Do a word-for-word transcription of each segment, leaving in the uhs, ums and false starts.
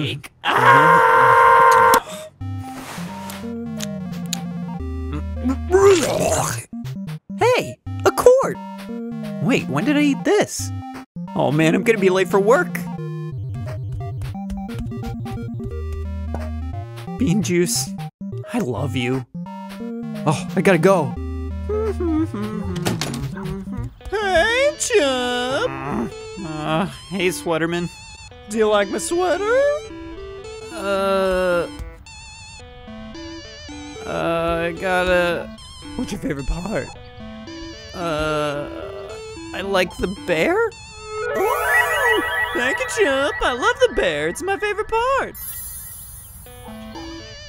cake. Hey, a cord! Wait, when did I eat this? Oh man, I'm gonna be late for work. Bean juice, I love you. Oh, I gotta go. Hey, Chub! Uh, hey, Sweaterman. Do you like my sweater? Uh... Uh, I gotta... What's your favorite part? Uh... I like the bear? Thank you, Chub. I love the bear. It's my favorite part.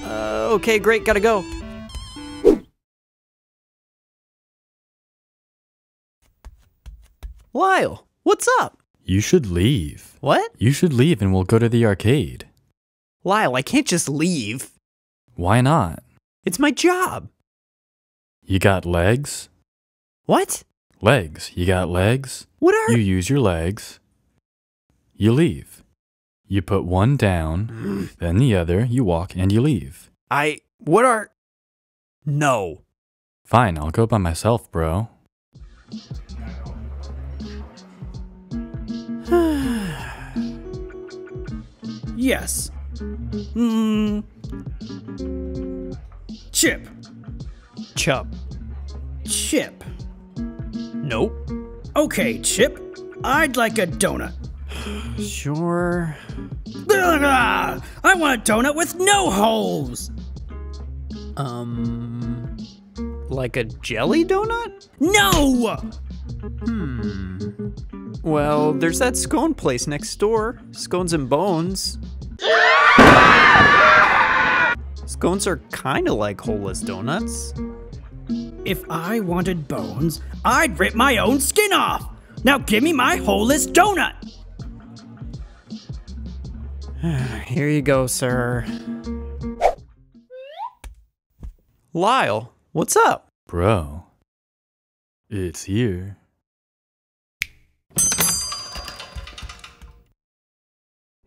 Uh, okay, great. Gotta go. Lyle, what's up? You should leave. What? You should leave and we'll go to the arcade. Lyle, I can't just leave. Why not? It's my job. You got legs? What? Legs. You got legs? What are... You use your legs. You leave. You put one down, then the other, you walk and you leave. I... What are... No. Fine, I'll go by myself, bro. Yes. Hmm. Chip. Chub. Chip. Nope. Okay, Chip. I'd like a donut. Sure. I want a donut with no holes. Um, like a jelly donut? No! Hmm. Well, there's that scone place next door. Scones and bones. Scones are kind of like holeless donuts. If I wanted bones, I'd rip my own skin off. Now give me my holeless donut. Here you go, sir. Lyle, what's up? Bro, it's here.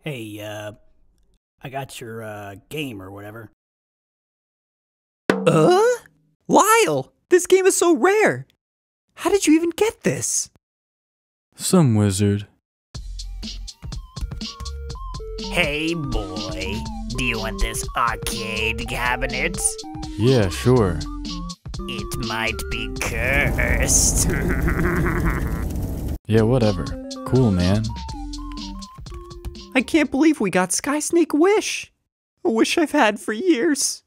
Hey, uh, I got your, uh, game or whatever. Uh? Lyle! This game is so rare! How did you even get this? Some wizard. Hey, boy. Do you want this arcade cabinet? Yeah, sure. It might be cursed. Yeah, whatever. Cool, man. I can't believe we got Sky Snake Wish. A wish I've had for years.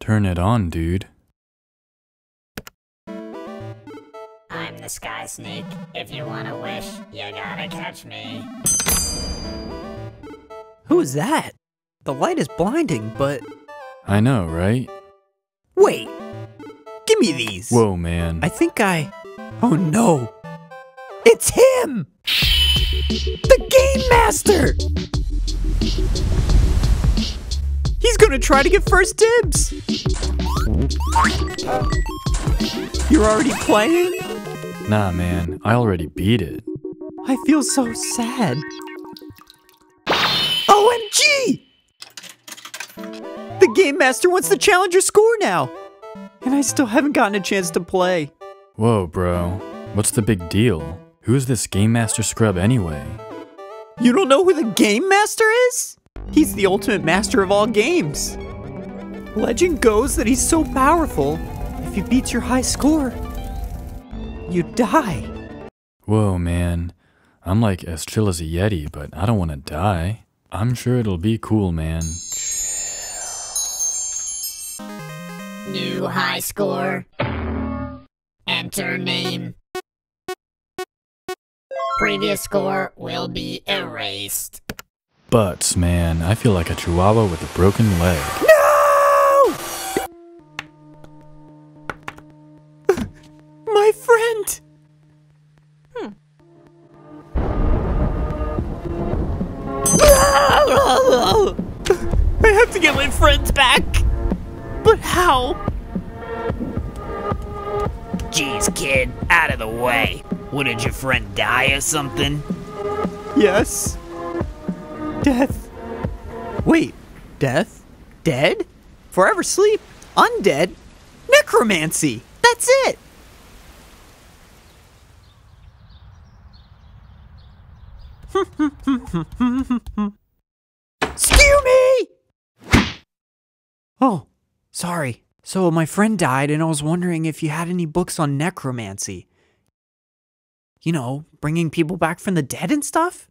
Turn it on, dude. I'm the Sky Snake. If you want a wish, you gotta catch me. Who is that? The light is blinding, but... I know, right? Wait. Give me these. Whoa, man. I think I... Oh, no. It's him! The Game Master! He's gonna try to get first dibs! You're already playing? Nah, man. I already beat it. I feel so sad. O M G! The Game Master wants the challenger score now! And I still haven't gotten a chance to play. Whoa, bro. What's the big deal? Who's this Game Master scrub anyway? You don't know who the Game Master is? He's the ultimate master of all games. Legend goes that he's so powerful, if he beats your high score, you die. Whoa, man. I'm like as chill as a Yeti, but I don't want to die. I'm sure it'll be cool, man. New high score. Enter name. Previous score will be erased. Butts, man. I feel like a chihuahua with a broken leg. No! My friend! Hmm. I have to get my friends back! But how? Jeez, kid. Out of the way. What, did your friend die or something? Yes. Death. Wait, death? Dead? Forever sleep? Undead? Necromancy! That's it! Skew me! Oh, sorry. So my friend died and I was wondering if you had any books on necromancy. You know, bringing people back from the dead and stuff?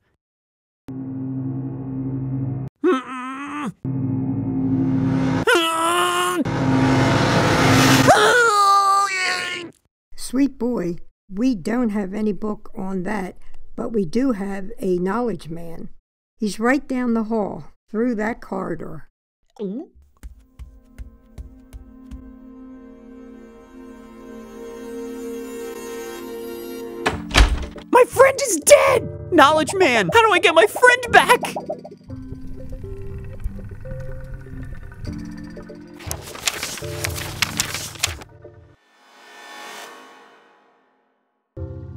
Sweet boy, we don't have any book on that, but we do have a knowledge man. He's right down the hall, through that corridor. Mm. My friend is dead! Knowledge man, how do I get my friend back?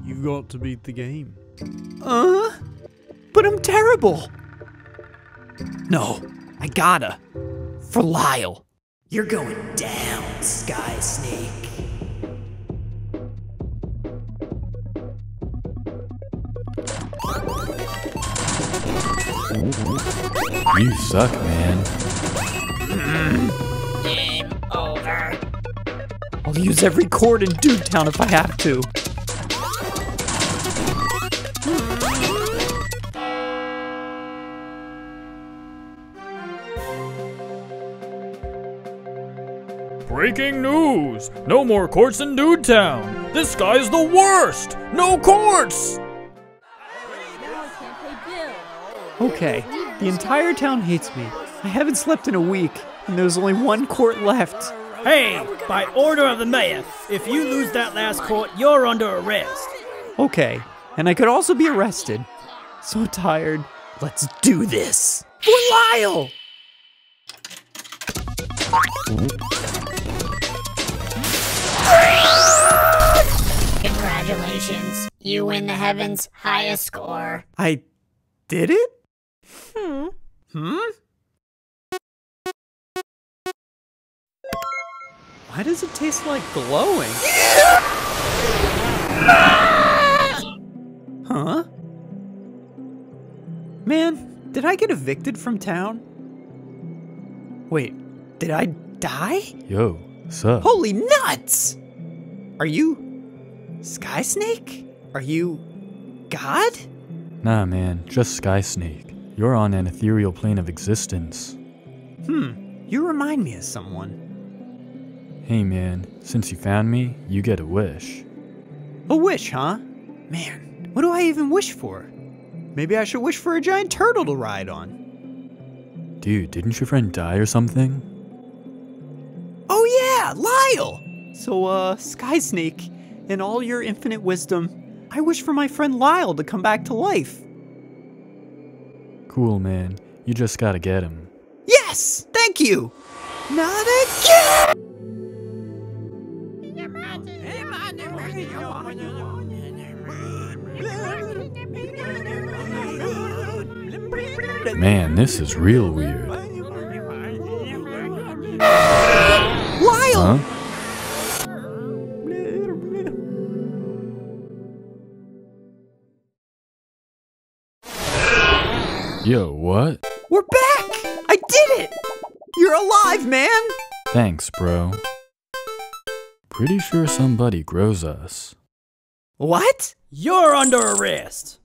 You've got to beat the game. Uh? But I'm terrible. No, I gotta. For Lyle. You're going down, Sky Snake. You suck, man. Mm. Game over. I'll use every chord in Dude Town if I have to. Breaking news! No more courts in Dude Town! This guy's the worst! No courts! Okay, the entire town hates me. I haven't slept in a week, and there's only one court left. Hey, by order of the mayor, if you lose that last court, you're under arrest. Okay, and I could also be arrested. So tired. Let's do this! For Lyle! Congratulations, you win the heaven's highest score. I did it? Hmm. Hmm? Why does it taste like glowing? Huh? Man, did I get evicted from town? Wait, did I die? Yo, sup? Holy nuts! Are you... Sky Snake? Are you... God? Nah, man, just Sky Snake. You're on an ethereal plane of existence. Hmm, you remind me of someone. Hey, man, since you found me, you get a wish. A wish, huh? Man, what do I even wish for? Maybe I should wish for a giant turtle to ride on. Dude, didn't your friend die or something? Oh yeah, Lyle! So, uh, Sky Snake... in all your infinite wisdom, I wish for my friend Lyle to come back to life. Cool, man. You just gotta get him. Yes! Thank you! Not again! Man, this is real weird. Lyle! Huh? Yo, what? We're back! I did it! You're alive, man! Thanks, bro. Pretty sure somebody grows us. What? You're under arrest!